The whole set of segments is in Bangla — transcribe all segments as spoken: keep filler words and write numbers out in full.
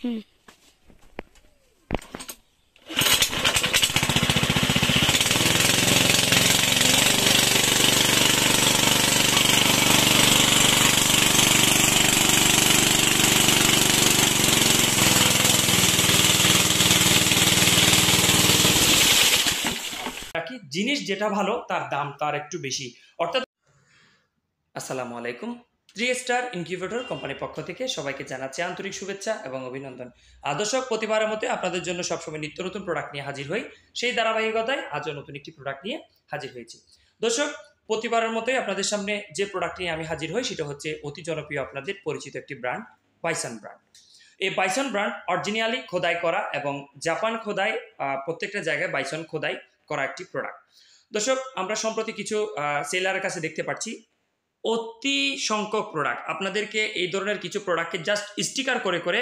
जिनिस जेटा भालो तार दाम तार एकटु बेशी अर्थात आसलामु आलैकुम थ्री स्टार इनक्यूबेटर कम्पानी पक्ष थेके सबाइके जानाच्छि आन्तरिक शुभेच्छा एवं अभिनंदन। आदर्शक प्रतिबार मते आपनादेर जोन्नो सब समय नित्य नतुन प्रोडक्ट निये हाजिर हई, सेई धाराबाहिकताय आजो नतुन एकटि प्रोडक्ट निये हाजिर हयेछि। दर्शक प्रतिबारेर मतोई आपनादेर सामने जे प्रोडक्ट निये आमि हाजिर हई सेटा हच्छे अति जनप्रिय आपनादेर परिचित एकटि ब्रांड बाइसन ब्रांड। এই বাইসন ব্র্যান্ড অরিজিনালি খোদাই করা এবং জাপান খোদাই প্রত্যেকটা জায়গায় বাইসন খোদাই করা একটি প্রোডাক্ট। দর্শক আমরা সম্প্রতি কিছু সেলারের কাছে দেখতে পাচ্ছি অতি সংখ্যক প্রোডাক্ট। আপনাদেরকে এই ধরনের কিছু প্রোডাক্টকে জাস্ট স্টিকার করে করে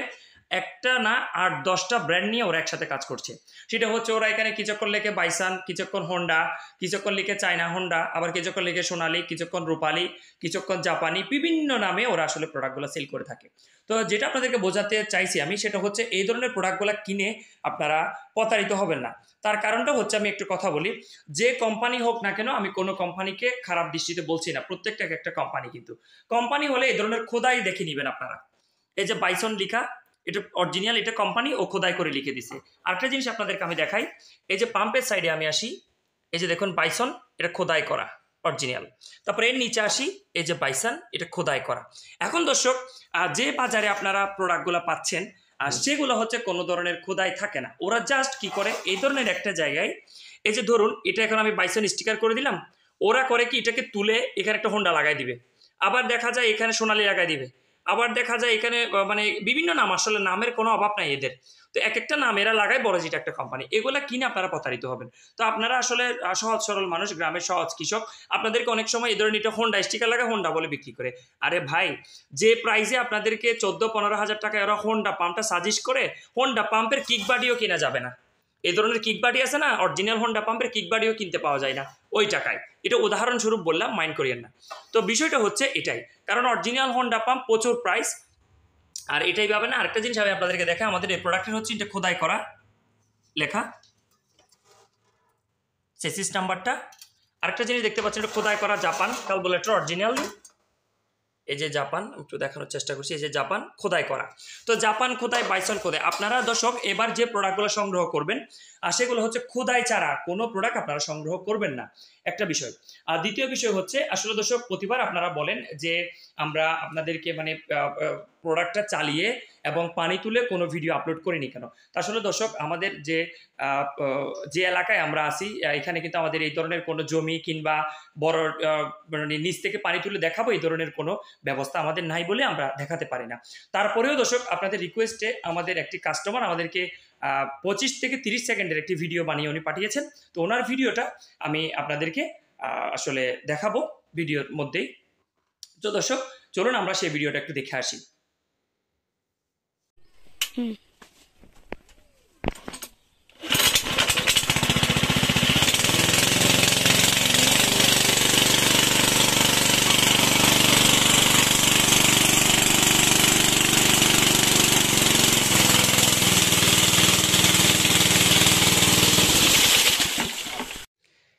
একটা না আট দশটা ব্র্যান্ড নিয়ে ওরা একসাথে কাজ করছে। সেটা হচ্ছে ওরা এখানে কিছুক্ষণ লেখে বাইসান, কিছুক্ষণ হোন্ডা, কিছুক্ষণ লেখে চায়না হোন্ডা, আবার কিছুক্ষণ লেখে সোনালি, কিছুক্ষণ রূপালি, কিছুক্ষণ জাপানি, বিভিন্ন নামে ওরা আসলে প্রোডাক্টগুলো সেল করে থাকে। তো যেটা আপনাদেরকে বোঝাতে চাইছি আমি সেটা হচ্ছে এই ধরনের প্রোডাক্টগুলো কিনে আপনারা প্রতারিত হবেন না। তার কারণটা হচ্ছে আমি একটু কথা বলি, যে কোম্পানি হোক না কেন আমি কোনো কোম্পানিকে খারাপ দৃষ্টিতে বলছি না, প্রত্যেকটা একটা কোম্পানি, কিন্তু কোম্পানি হলে এই ধরনের খোদাই দেখে নেবেন আপনারা। এই যে বাইসন লেখা এটা অরিজিনাল, এটা কোম্পানি ও খোদাই করে লিখে দিছে। আরেকটা জিনিস আপনাদেরকে আমি দেখাই, এই যে পাম্পের সাইডে আমি আসি, এই যে দেখুন বাইসন, এটা খোদাই করা অরিজিনাল। তারপরে এর নিচে আসি, এই যে বাইসন, এটা খোদাই করা। এখন দর্শক যে বাজারে আপনারা প্রোডাক্টগুলো পাচ্ছেন আর সেগুলো হচ্ছে কোনো ধরনের খোদাই থাকে না, ওরা জাস্ট কি করে এই ধরনের একটা জায়গায়, এই যে ধরুন এটা এখন আমি বাইসন স্টিকার করে দিলাম, ওরা করে কি এটাকে তুলে এখানে একটা হোন্ডা লাগাই দিবে, আবার দেখা যায় এখানে সোনালি লাগাই দিবে, আবার দেখা যায় এখানে মানে বিভিন্ন নাম, আসলে নামের কোনো অভাব নাই এদের। তো এক একটা নাম এরা লাগায় বড় যেটা একটা কোম্পানি, এগুলা কিনে আপনারা প্রতারিত হবেন। তো আপনারা আসলে সহজ সরল মানুষ, গ্রামের সহজ কৃষক, আপনাদেরকে অনেক সময় এদের নিতে হোন্ডা স্টিকার লাগা হোন্ডা বলে বিক্রি করে। আরে ভাই, যে প্রাইজে আপনাদেরকে চোদ্দো পনেরো হাজার টাকা এরা হোন্ডা পাম্পটা সাজেস্ট করে, হোন্ডা পাম্পের কিক বাডিও কেনা যাবে না। এই ধরনের কিক বাডি আছে না, অরিজিনাল হোন্ডা পাম্পের কিক বাডিও কিনতে পাওয়া যায় না ওই টাকায়। এটা উদাহরণস্বরূপ বললাম, মাইন্ড করিয়েন না। তো বিষয়টা হচ্ছে এটাই, কারণ অরিজিনাল হোন্ডা পাম্প প্রচুর প্রাইস আর এটাই পাবে না। আরেকটা জিনিস আমি আপনাদেরকে দেখা, আমাদের এই প্রোডাক্টের হচ্ছে এটা খোদাই করা লেখা, চেসিস নাম্বারটা। আরেকটা জিনিস দেখতে পাচ্ছেন এটা খোদাই করা জাপান ক্যালকুলেটর অরিজিনাল, এই যে জাপান, একটু দেখানোর চেষ্টা করছি, এই যে জাপান খোদাই করা। তো জাপান খোদাই, বাইসন খোদাই। আপনারা দর্শক এবার যে প্রোডাক্টগুলো সংগ্রহ করবেন আর সেগুলো হচ্ছে খোদাই ছাড়া কোনো প্রোডাক্ট আপনারা সংগ্রহ করবেন না, একটা বিষয়। আর দ্বিতীয় বিষয় হচ্ছে আসলে দর্শক প্রতিবার আপনারা বলেন যে আমরা আপনাদেরকে মানে প্রোডাক্টটা চালিয়ে এবং পানি তুলে কোনো ভিডিও আপলোড করিনি কেন। আসলে দর্শক আমাদের যে যে এলাকায় আমরা আসি এখানে কিন্তু আমাদের এই ধরনের কোনো জমি কিংবা বড় নিচ থেকে পানি তুলে দেখাবো এই ধরনের কোনো ব্যবস্থা আমাদের নাই বলে আমরা দেখাতে পারি না। তারপরেও দর্শক আপনাদের রিকোয়েস্টে আমাদের একটি কাস্টমার আমাদেরকে পঁচিশ থেকে তিরিশ সেকেন্ডের একটি ভিডিও বানিয়ে উনি পাঠিয়েছেন। তো ওনার ভিডিওটা আমি আপনাদেরকে আসলে দেখাবো ভিডিওর মধ্যেই। তো দর্শক চলুন আমরা সেই ভিডিওটা একটু দেখে আসি। হুম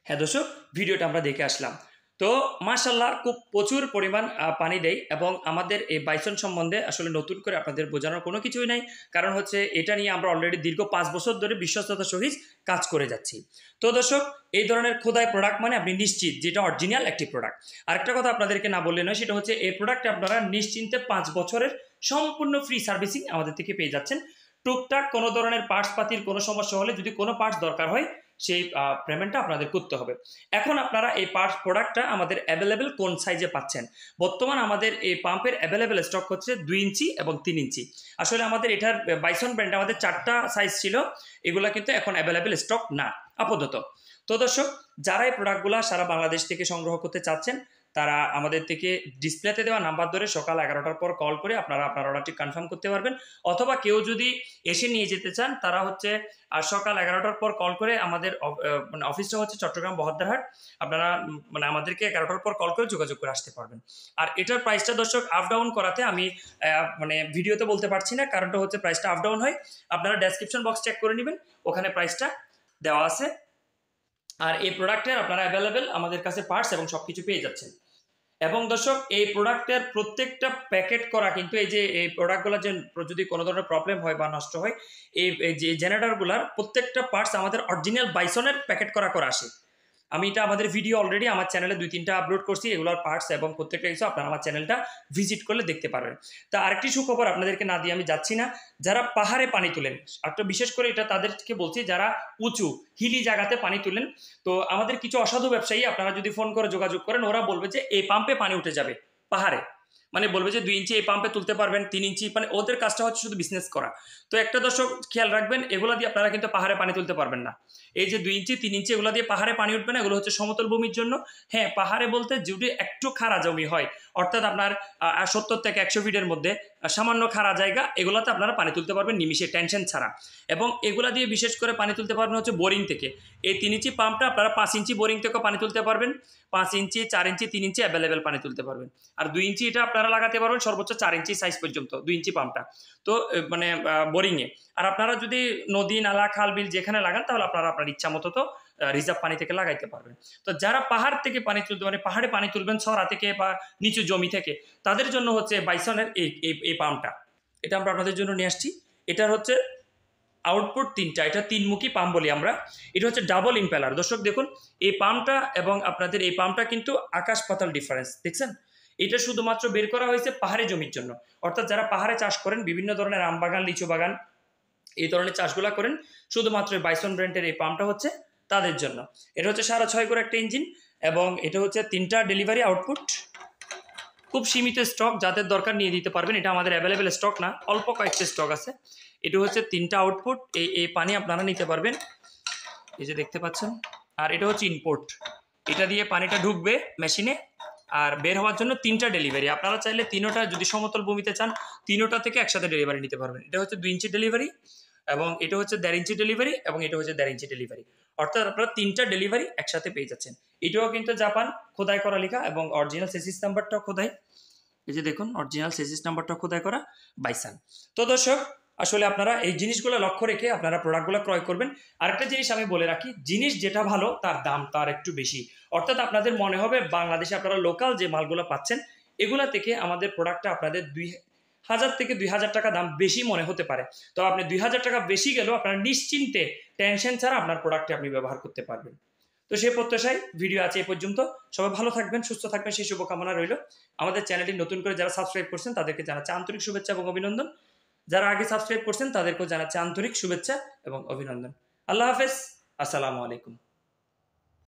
হ্যাঁ দর্শক, ভিডিওটা আমরা দেখে আসলাম। তো মাশাআল্লাহ খুব প্রচুর পরিমাণ পানি দেয় এবং আমাদের এই বাইসন সম্বন্ধে আসলে নতুন করে আপনাদের বোঝানোর কোনো কিছুই নাই, কারণ হচ্ছে এটা নিয়ে আমরা অলরেডি দীর্ঘ পাঁচ বছর ধরে বিশ্বস্ততার সহিত কাজ করে যাচ্ছি। তো দর্শক এই ধরনের খোদাই প্রোডাক্ট মানে আপনি নিশ্চিত যেটা অরিজিনাল একটি প্রোডাক্ট। আরেকটা কথা আপনাদেরকে না বললে নয়, সেটা হচ্ছে এই প্রোডাক্টে আপনারা নিশ্চিন্তে পাঁচ বছরের সম্পূর্ণ ফ্রি সার্ভিসিং আমাদের থেকে পেয়ে যাচ্ছেন। টুকটাক কোনো ধরনের পার্টস পাতির কোনো সমস্যা হলে যদি কোনো পার্টস দরকার হয় সেই পেমেন্টটা আপনাদের করতে হবে। এখন আপনারা এই পার্ট প্রোডাক্টটা আমাদের অ্যাভেলেবেল কোন সাইজে পাচ্ছেন? বর্তমান আমাদের এই পাম্পের অ্যাভেলেবেল স্টক হচ্ছে দুই ইঞ্চি এবং তিন ইঞ্চি। আসলে আমাদের এটার বাইসন ব্র্যান্ড আমাদের চারটা সাইজ ছিল, এগুলো কিন্তু এখন অ্যাভেলেবেল স্টক না আপাতত। তো দর্শক যারা এই প্রোডাক্টগুলো সারা বাংলাদেশ থেকে সংগ্রহ করতে চাচ্ছেন তারা আমাদের থেকে ডিসপ্লেতে দেওয়া নাম্বার ধরে সকাল এগারোটার পর কল করে আপনারা আপনার অর্ডারটি কনফার্ম করতে পারবেন। অথবা কেউ যদি এসে নিয়ে যেতে চান তারা হচ্ছে আর সকাল এগারোটার পর কল করে আমাদের মানে অফিসটা হচ্ছে চট্টগ্রাম বহদ্দারহাট, আপনারা মানে আমাদেরকে এগারোটার পর কল করে যোগাযোগ করে আসতে পারবেন। আর এটার প্রাইসটা দর্শক আপ ডাউন করাতে আমি মানে ভিডিওতে বলতে পারছি না, কারণটা হচ্ছে প্রাইসটা আপ ডাউন হয়, আপনারা ডেসক্রিপশন বক্স চেক করে নেবেন, ওখানে প্রাইসটা দেওয়া আছে। আর এই প্রোডাক্টের আপনারা অ্যাভেলেবেল আমাদের কাছে পার্টস এবং সব কিছু পেয়ে যাচ্ছেন। এবং দর্শক এই প্রোডাক্টের প্রত্যেকটা প্যাকেট করা কিন্তু এই যে এই প্রোডাক্টগুলো যে যদি কোনো ধরনের প্রবলেম হয় বা নষ্ট হয়, এই যে জেনারেটরগুলোর প্রত্যেকটা পার্টস আমাদের অরিজিনাল বাইসনের প্যাকেট করা করা আসে। আমি এটা আমাদের ভিডিও অলরেডি আমার চ্যানেলে দুই তিনটা আপলোড করছি, এগুলোর পার্টস এবং প্রত্যেকটা কিছু আপনারা আমার চ্যানেলটা ভিজিট করলে দেখতে পারবেন। তা আরেকটি সুখবর আপনাদেরকে না দিয়ে আমি যাচ্ছি না। যারা পাহাড়ে পানি তুলেন, আর তো বিশেষ করে এটা তাদেরকে বলছি যারা উঁচু হিলি জায়গাতে পানি তুলেন, তো আমাদের কিছু অসাধু ব্যবসায়ী আপনারা যদি ফোন করে যোগাযোগ করেন ওরা বলবে যে এই পাম্পে পানি উঠে যাবে পাহাড়ে, মানে বলবে যে দুই ইঞ্চি এই পাম্পে তুলতে পারবেন, তিন ইঞ্চি মানে ওদের কাজটা হচ্ছে শুধু বিজনেস করা। তো একটা দর্শক খেয়াল রাখবেন, এগুলো দিয়ে আপনারা কিন্তু পাহাড়ে পানি তুলতে পারবেন না। এই যে দুই ইঞ্চি তিন ইঞ্চি এগুলো দিয়ে পাহাড়ে পানি উঠবে না, এগুলো হচ্ছে সমতল ভূমির জন্য। হ্যাঁ, পাহাড়ে বলতে যদি একটু খাড়া জমি হয়, অর্থাৎ আপনার সত্তর থেকে একশো ফিটের মধ্যে সামান্য খাড়া জায়গা, এগুলোতে আপনারা পানি তুলতে পারবেন নিমিশে টেনশন ছাড়া। এবং এগুলো দিয়ে বিশেষ করে পানি তুলতে পারবেন হচ্ছে বোরিং থেকে। এই তিন ইঞ্চি পাম্পটা আপনারা পাঁচ ইঞ্চি বোরিং থেকেও পানি তুলতে পারবেন, পাঁচ ইঞ্চি চার ইঞ্চি তিন ইঞ্চি অ্যাভেলেবেল পানি তুলতে পারবেন। আর দুই ইঞ্চি এটা আপনারা লাগাতে পারবেন সর্বোচ্চ চার ইঞ্চি সাইজ পর্যন্ত, দুই ইঞ্চি পাম্পটা তো মানে বোরিংয়ে। আর আপনারা যদি নদী নালা খাল বিল যেখানে লাগান তাহলে আপনারা আপনার ইচ্ছা মতো তো রিজার্ভ পানি থেকে লাগাইতে পারবেন। তো যারা পাহাড় থেকে পানি তুলতে মানে পাহাড়ে পানি তুলবেন ছড়া থেকে বা নিচু জমি থেকে, তাদের জন্য হচ্ছে বাইসনের এই এই পাম্পটা, এটা আমরা আপনাদের জন্য নিয়ে আসছি। এটার হচ্ছে আউটপুট তিনটা, এটা তিনমুখী পাম্প বলি আমরা, এটা হচ্ছে ডাবল ইম্পেলার। দর্শক দেখুন এই পাম্পটা এবং আপনাদের এই পাম্পটা কিন্তু আকাশ পাতাল ডিফারেন্স, দেখছেন? এটা শুধুমাত্র বের করা হয়েছে পাহাড়ে জমির জন্য, অর্থাৎ যারা পাহাড়ে চাষ করেন বিভিন্ন ধরনের আম বাগান লিচু বাগান এই ধরনের চাষগুলা করেন, শুধুমাত্র বাইসন ব্র্যান্ডের এই পাম্পটা হচ্ছে তাদের জন্য। এটা হচ্ছে সাড়ে ছয় করে একটা ইঞ্জিন এবং এটা হচ্ছে তিনটা ডেলিভারি আউটপুট, খুব সীমিত স্টক, যাদের দরকার নিয়ে দিতে পারবেন, এটা আমাদের অ্যাভেলেবেল স্টক না, অল্প কয়েকটা স্টক আছে। এটা হচ্ছে তিনটা আউটপুট, এই এই পানি আপনারা নিতে পারবেন, এই যে দেখতে পাচ্ছেন। আর এটা হচ্ছে ইনপুট, এটা দিয়ে পানিটা ঢুকবে মেশিনে আর বের হওয়ার জন্য তিনটা ডেলিভারি। আপনারা চাইলে তিনোটা যদি সমতল ভূমিতে চান তিনোটা থেকে একসাথে ডেলিভারি নিতে পারবেন। এটা হচ্ছে দুই ইঞ্চি ডেলিভারি এবং এটা হচ্ছে দেড় ইঞ্চি ডেলিভারি এবং এটা হচ্ছে দেড় ইঞ্চি ডেলিভারি, অর্থাৎ আপনারা তিনটা ডেলিভারি একসাথে পেয়ে যাচ্ছেন। এটাও কিন্তু জাপান খোদাই করা লেখা এবং অরিজিনাল সেসিস নাম্বারটাও খোদাই, এই যে দেখুন অরিজিনাল সেসিস নাম্বারটাও খোদাই করা বাইসান। তো দর্শক আসলে আপনারা এই জিনিসগুলো লক্ষ্য রেখে আপনারা প্রোডাক্টগুলো ক্রয় করবেন। আরেকটা জিনিস আমি বলে রাখি, জিনিস যেটা ভালো তার দাম তার একটু বেশি, অর্থাৎ আপনাদের মনে হবে বাংলাদেশে আপনারা লোকাল যে মালগুলো পাচ্ছেন এগুলা থেকে আমাদের প্রোডাক্টটা আপনাদের দুই হাজার থেকে দুই হাজার টাকা দাম বেশি মনে হতে পারে। তো আপনি দুই হাজার টাকা বেশি গেলেও আপনারা নিশ্চিন্তে টেনশন ছাড়া আপনার প্রোডাক্টটি আপনি ব্যবহার করতে পারবেন। তো সেই প্রত্যাশায় ভিডিও আছে এ পর্যন্ত, সবাই ভালো থাকবেন সুস্থ থাকবেন সেই শুভকামনা রইল। আমাদের চ্যানেলটি নতুন করে যারা সাবস্ক্রাইব করছেন তাদেরকে জানাচ্ছি আন্তরিক শুভেচ্ছা এবং অভিনন্দন, যারা আগে সাবস্ক্রাইব করছেন তাদেরকেও জানাচ্ছি আন্তরিক শুভেচ্ছা এবং অভিনন্দন। আল্লাহ হাফেজ, আসসালামু আলাইকুম।